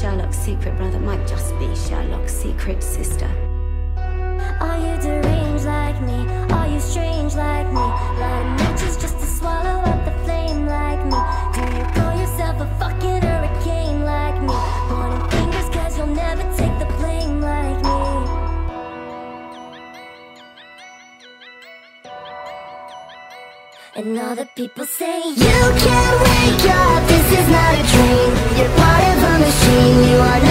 Sherlock's secret brother might just be Sherlock's secret sister. Are you deranged like me? Are you strange like me? Like matches just to swallow up the flame like me? Do you call yourself a fucking hurricane like me? Pointing fingers cause you'll never take the blame like me. And all the people say you can't wake up, this is not a dream. You're part of a machine, you are not